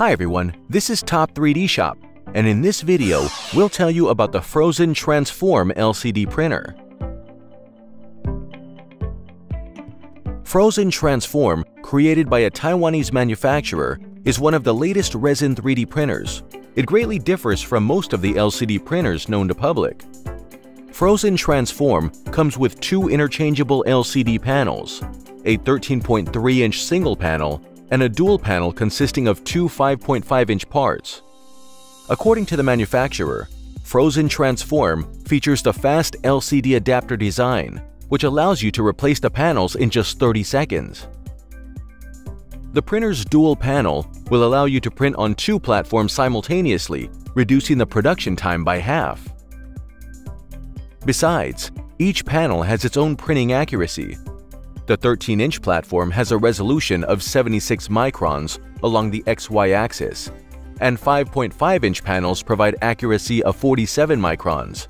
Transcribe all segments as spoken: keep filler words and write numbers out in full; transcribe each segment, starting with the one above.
Hi everyone, this is Top three D Shop, and in this video, we'll tell you about the Phrozen Transform L C D printer. Phrozen Transform, created by a Taiwanese manufacturer, is one of the latest resin three D printers. It greatly differs from most of the L C D printers known to public. Phrozen Transform comes with two interchangeable L C D panels, a thirteen point three inch single panel and a dual panel consisting of two five point five inch parts. According to the manufacturer, Phrozen Transform features the fast L C D adapter design, which allows you to replace the panels in just thirty seconds. The printer's dual panel will allow you to print on two platforms simultaneously, reducing the production time by half. Besides, each panel has its own printing accuracy. The thirteen inch platform has a resolution of seventy-six microns along the X Y axis, and five point five inch panels provide accuracy of forty-seven microns.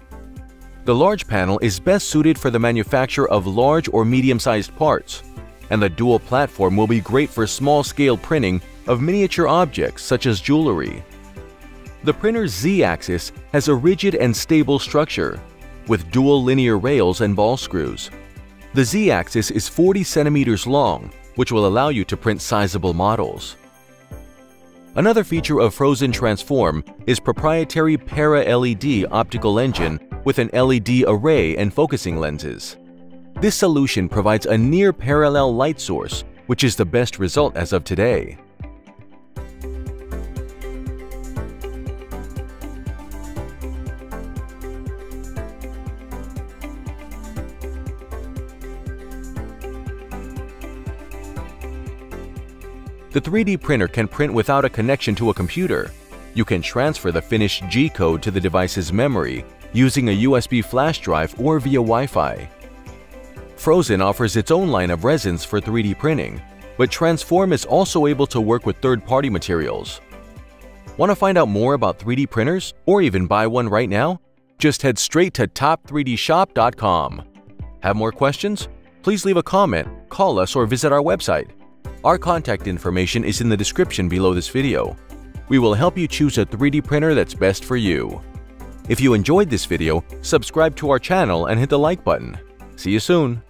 The large panel is best suited for the manufacture of large or medium-sized parts, and the dual platform will be great for small-scale printing of miniature objects such as jewelry. The printer's Z-axis has a rigid and stable structure, with dual linear rails and ball screws. The Z-axis is forty centimeters long, which will allow you to print sizable models. Another feature of Phrozen Transform is proprietary ParaLED Optical Engine with an L E D array and focusing lenses. This solution provides a near-parallel light source, which is the best result as of today. The three D printer can print without a connection to a computer. You can transfer the finished G code to the device's memory using a U S B flash drive or via Wi-Fi. Phrozen offers its own line of resins for three D printing, but Transform is also able to work with third-party materials. Want to find out more about three D printers or even buy one right now? Just head straight to top three d shop dot com. Have more questions? Please leave a comment, call us, or visit our website. Our contact information is in the description below this video. We will help you choose a three D printer that's best for you. If you enjoyed this video, subscribe to our channel and hit the like button. See you soon!